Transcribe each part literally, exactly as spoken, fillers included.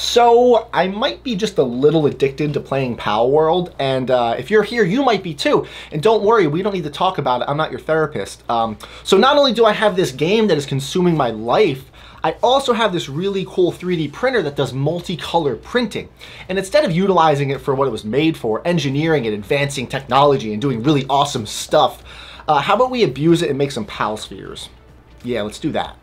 So I might be just a little addicted to playing Palworld, and uh, if you're here, you might be too. And don't worry, we don't need to talk about it. I'm not your therapist. Um, so not only do I have this game that is consuming my life, I also have this really cool three D printer that does multicolor printing. And instead of utilizing it for what it was made for, engineering and advancing technology and doing really awesome stuff, uh, how about we abuse it and make some Pal Spheres? Yeah, let's do that.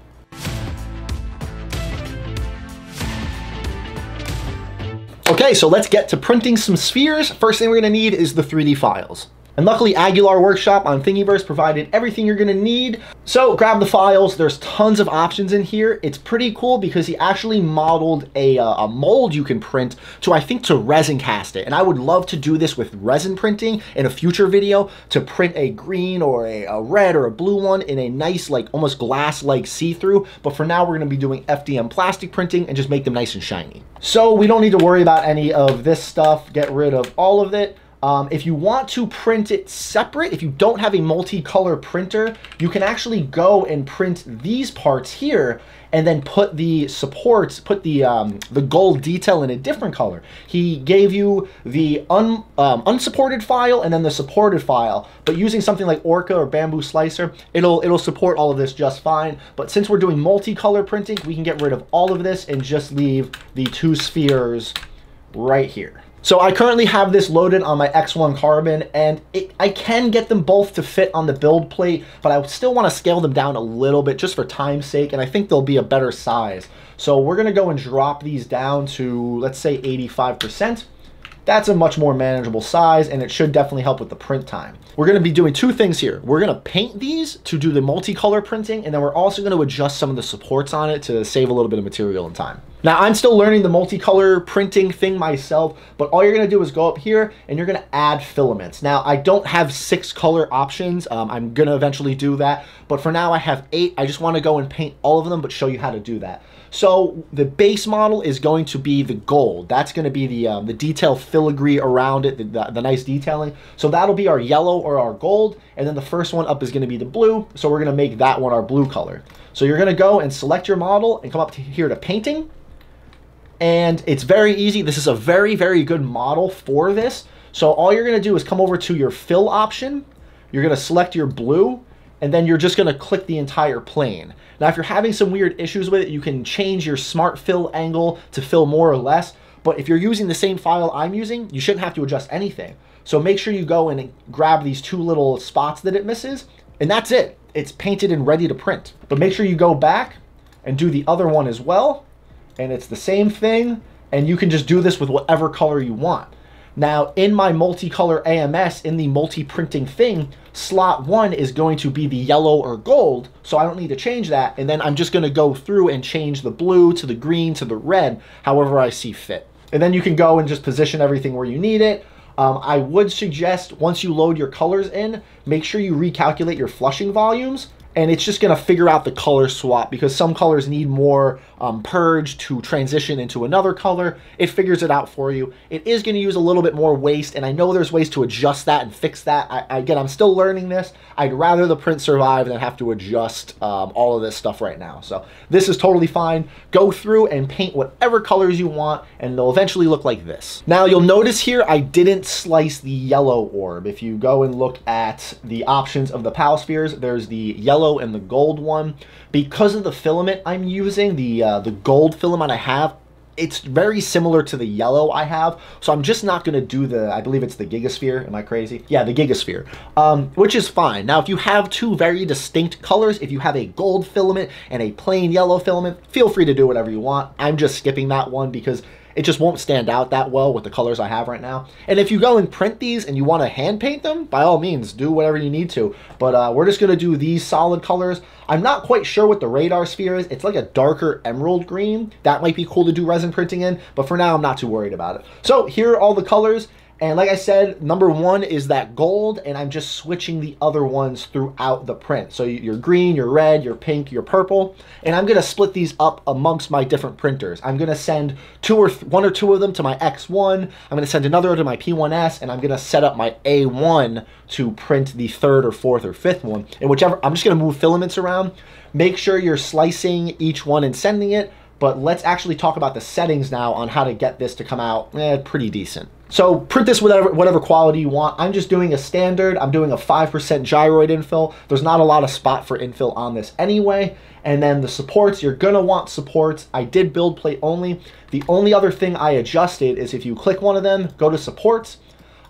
Okay, so let's get to printing some spheres. First thing we're gonna need is the three D files. And luckily, Aguilar Workshop on Thingiverse provided everything you're gonna need. So grab the files, there's tons of options in here. It's pretty cool because he actually modeled a, uh, a mold you can print to, I think, to resin cast it. And I would love to do this with resin printing in a future video, to print a green or a, a red or a blue one in a nice, like almost glass-like see-through. But for now, we're gonna be doing F D M plastic printing and just make them nice and shiny. So we don't need to worry about any of this stuff. Get rid of all of it. Um, if you want to print it separate, if you don't have a multicolor printer, you can actually go and print these parts here and then put the supports, put the um, the gold detail in a different color. He gave you the un, um, unsupported file and then the supported file, but using something like Orca or Bambu Slicer, it'll, it'll support all of this just fine. But since we're doing multicolor printing, we can get rid of all of this and just leave the two spheres right here. So I currently have this loaded on my X one Carbon, and it, I can get them both to fit on the build plate, but I still want to scale them down a little bit just for time's sake, and I think they'll be a better size. So we're going to go and drop these down to, let's say, eighty-five percent. That's a much more manageable size, and it should definitely help with the print time. We're gonna be doing two things here. We're gonna paint these to do the multicolor printing, and then we're also gonna adjust some of the supports on it to save a little bit of material and time. Now, I'm still learning the multicolor printing thing myself, but all you're gonna do is go up here and you're gonna add filaments. Now, I don't have six color options. Um, I'm gonna eventually do that, but for now I have eight. I just wanna go and paint all of them, but show you how to do that. So the base model is going to be the gold. That's gonna be the, um, the detail filigree around it, the, the, the nice detailing. So that'll be our yellow or our gold. And then the first one up is gonna be the blue. So we're gonna make that one our blue color. So you're gonna go and select your model and come up to here to painting. And it's very easy. This is a very, very good model for this. So all you're gonna do is come over to your fill option. You're gonna select your blue, and then you're just gonna click the entire plane. Now, if you're having some weird issues with it, you can change your smart fill angle to fill more or less, but if you're using the same file I'm using, you shouldn't have to adjust anything. So make sure you go and grab these two little spots that it misses, and that's it. It's painted and ready to print. But make sure you go back and do the other one as well, and it's the same thing, and you can just do this with whatever color you want. Now, in my multicolor A M S, in the multi-printing thing, slot one is going to be the yellow or gold, so I don't need to change that, and then I'm just gonna go through and change the blue to the green to the red, however I see fit. And then you can go and just position everything where you need it. Um, I would suggest, once you load your colors in, make sure you recalculate your flushing volumes, and it's just gonna figure out the color swap, because some colors need more um, purge to transition into another color. It figures it out for you. It is gonna use a little bit more waste, and I know there's ways to adjust that and fix that. I, again, I'm still learning this. I'd rather the print survive than have to adjust um, all of this stuff right now. So this is totally fine. Go through and paint whatever colors you want, and they'll eventually look like this. Now, you'll notice here, I didn't slice the yellow orb. If you go and look at the options of the Pal Spheres, there's the yellow and the gold one. Because of the filament I'm using, the uh, the gold filament I have, it's very similar to the yellow I have, so I'm just not going to do the, I believe it's the gigasphere. Am I crazy? Yeah, the gigasphere, um, which is fine. Now, if you have two very distinct colors, if you have a gold filament and a plain yellow filament, feel free to do whatever you want. I'm just skipping that one because it just won't stand out that well with the colors I have right now. And if you go and print these and you want to hand paint them, by all means, do whatever you need to. But uh, we're just going to do these solid colors. I'm not quite sure what the radar sphere is. It's like a darker emerald green. That might be cool to do resin printing in, but for now, I'm not too worried about it. So here are all the colors. And like I said, number one is that gold, and I'm just switching the other ones throughout the print. So your green, your red, your pink, your purple, and I'm gonna split these up amongst my different printers. I'm gonna send two or one or two of them to my X one, I'm gonna send another to my P one S, and I'm gonna set up my A one to print the third or fourth or fifth one. And whichever, I'm just gonna move filaments around. Make sure you're slicing each one and sending it. but let's actually talk about the settings now on how to get this to come out eh, pretty decent. So print this whatever, whatever quality you want. I'm just doing a standard. I'm doing a five percent gyroid infill. There's not a lot of spot for infill on this anyway. And then the supports, you're gonna want supports. I did build plate only. The only other thing I adjusted is if you click one of them, go to supports.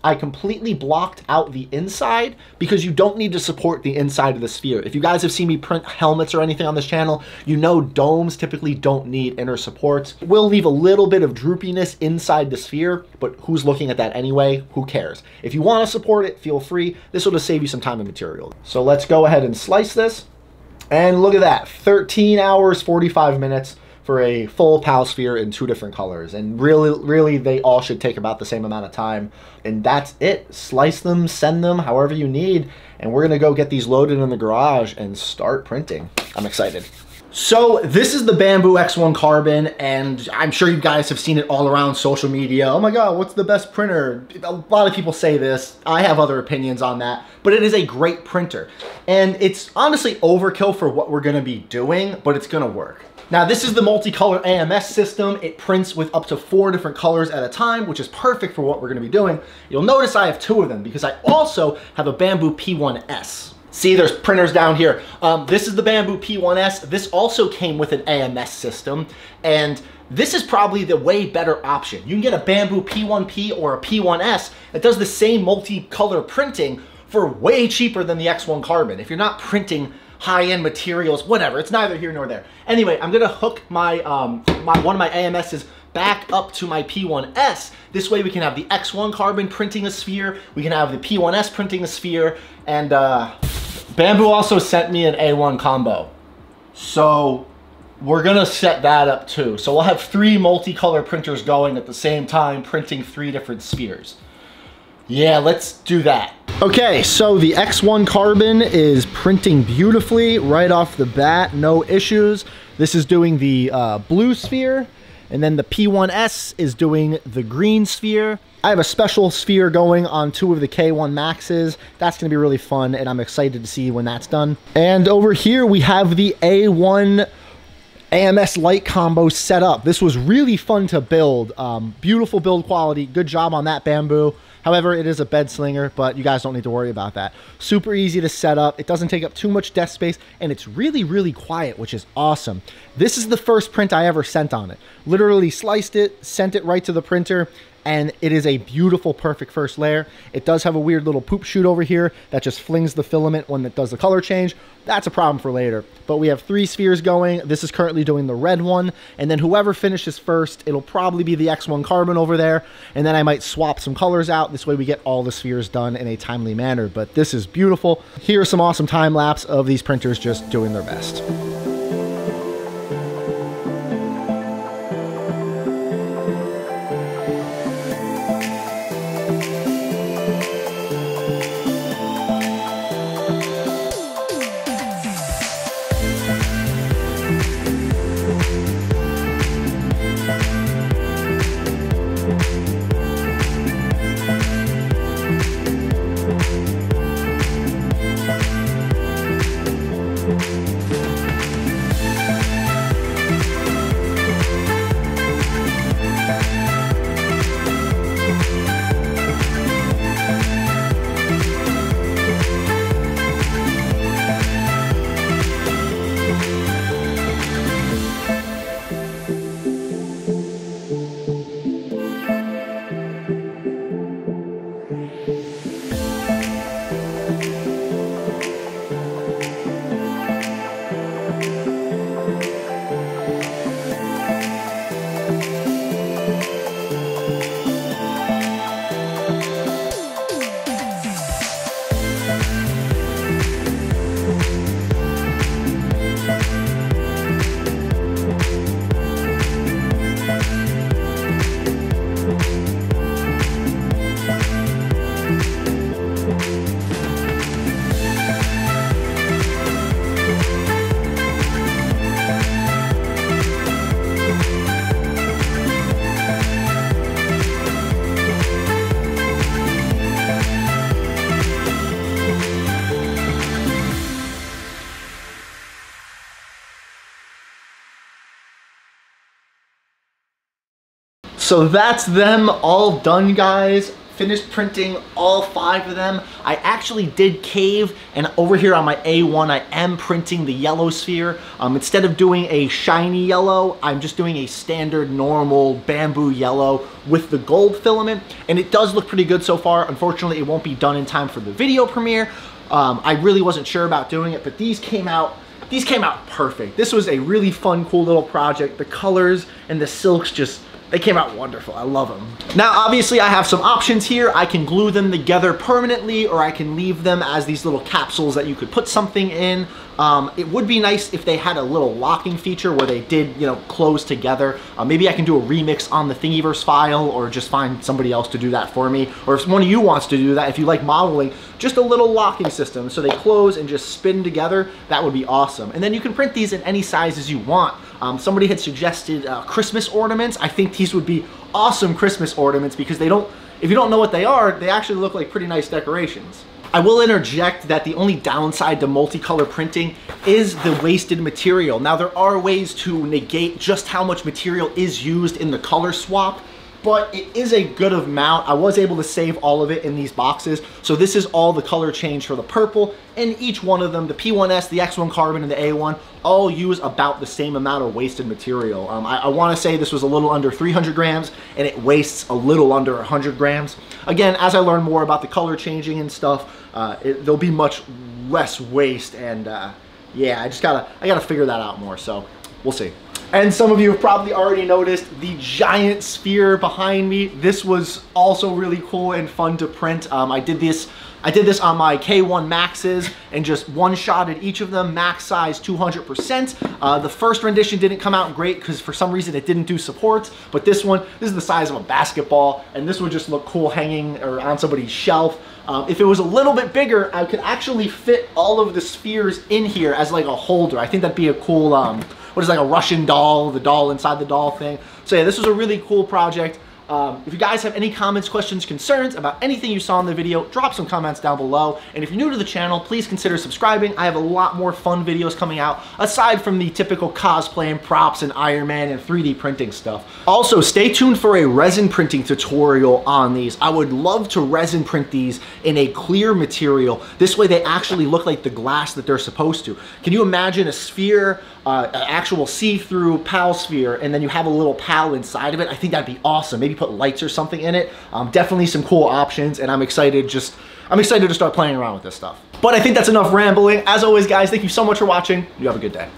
I completely blocked out the inside because you don't need to support the inside of the sphere. If you guys have seen me print helmets or anything on this channel, you know domes typically don't need inner supports. We'll leave a little bit of droopiness inside the sphere, but who's looking at that anyway? Who cares? If you want to support it, feel free. This will just save you some time and material. So let's go ahead and slice this. And look at that, thirteen hours, forty-five minutes. For a full Pal Sphere in two different colors. And really, really, they all should take about the same amount of time. And that's it. Slice them, send them, however you need. And we're gonna go get these loaded in the garage and start printing. I'm excited. So this is the Bambu X one Carbon, and I'm sure you guys have seen it all around social media. Oh my God, what's the best printer? A lot of people say this. I have other opinions on that, but it is a great printer. And it's honestly overkill for what we're gonna be doing, but it's gonna work. Now this is the multicolor A M S system. It prints with up to four different colors at a time, which is perfect for what we're gonna be doing. You'll notice I have two of them because I also have a Bambu P one S. See, there's printers down here. Um, this is the Bambu P one S. This also came with an A M S system, and this is probably the way better option. You can get a Bambu P one P or a P one S that does the same multicolor printing for way cheaper than the X one Carbon. If you're not printing high-end materials, whatever, it's neither here nor there. Anyway, I'm gonna hook my, um, my one of my A M Ss back up to my P one S. This way we can have the X one Carbon printing a sphere, we can have the P one S printing a sphere, and uh, Bambu also sent me an A one combo. So we're gonna set that up too. So we'll have three multicolor printers going at the same time, printing three different spheres. Yeah, let's do that. Okay, so the X one Carbon is printing beautifully right off the bat, no issues. This is doing the uh, blue sphere, and then the P one S is doing the green sphere. I have a special sphere going on two of the K one Maxes. That's gonna be really fun, and I'm excited to see when that's done. And over here, we have the A one A M S light combo set up. This was really fun to build. Um, beautiful build quality. Good job on that, Bambu. However, it is a bed slinger, but you guys don't need to worry about that. Super easy to set up. It doesn't take up too much desk space, and it's really, really quiet, which is awesome. This is the first print I ever sent on it. Literally sliced it, sent it right to the printer, and it is a beautiful, perfect first layer. It does have a weird little poop shoot over here that just flings the filament when it does the color change. That's a problem for later. But we have three spheres going. This is currently doing the red one. And then whoever finishes first, it'll probably be the X one Carbon over there. And then I might swap some colors out. This way we get all the spheres done in a timely manner. But this is beautiful. Here's some awesome time lapse of these printers just doing their best. So that's them all done, guys. Finished printing all five of them. I actually did cave, and over here on my A one, I am printing the yellow sphere. Um, instead of doing a shiny yellow, I'm just doing a standard, normal bamboo yellow with the gold filament, and it does look pretty good so far. Unfortunately, it won't be done in time for the video premiere. Um, I really wasn't sure about doing it, but these came out These came out perfect. This was a really fun, cool little project. The colors and the silks just, they came out wonderful. I love them. Now, obviously, I have some options here. I can glue them together permanently, or I can leave them as these little capsules that you could put something in. Um, it would be nice if they had a little locking feature where they did, you know, close together. Uh, maybe I can do a remix on the Thingiverse file, or just find somebody else to do that for me. Or if one of you wants to do that, if you like modeling, just a little locking system so they close and just spin together. That would be awesome. And then you can print these in any sizes you want. Um, somebody had suggested uh, Christmas ornaments. I think these would be awesome Christmas ornaments because they don't, if you don't know what they are, they actually look like pretty nice decorations. I will interject that the only downside to multicolor printing is the wasted material. Now, there are ways to negate just how much material is used in the color swap, but it is a good amount. I was able to save all of it in these boxes. So this is all the color change for the purple, and each one of them, the P one S, the X one Carbon, and the A one, all use about the same amount of wasted material. Um, I, I wanna say this was a little under three hundred grams, and it wastes a little under one hundred grams. Again, as I learn more about the color changing and stuff, uh, it, there'll be much less waste, and uh, yeah, I just gotta, I gotta figure that out more, so we'll see. And some of you have probably already noticed the giant sphere behind me. This was also really cool and fun to print. Um, I did this I did this on my K one Maxes and just one-shotted each of them, max size two hundred percent. Uh, the first rendition didn't come out great because for some reason it didn't do supports, but this one, this is the size of a basketball, and this would just look cool hanging or on somebody's shelf. Um, if it was a little bit bigger, I could actually fit all of the spheres in here as like a holder. I think that'd be a cool, um, what is it, like a Russian doll, the doll inside the doll thing. So yeah, this was a really cool project. Um, if you guys have any comments, questions, concerns about anything you saw in the video, drop some comments down below. And if you're new to the channel, please consider subscribing. I have a lot more fun videos coming out, aside from the typical cosplay and props and Iron Man and three D printing stuff. Also, stay tuned for a resin printing tutorial on these. I would love to resin print these in a clear material. This way they actually look like the glass that they're supposed to. Can you imagine a sphere, uh, an actual see-through Pal sphere, and then you have a little Pal inside of it? I think that'd be awesome. Maybe put lights or something in it. Um, definitely some cool options, and I'm excited just I'm excited to start playing around with this stuff. But I think that's enough rambling. As always, guys, thank you so much for watching. You have a good day.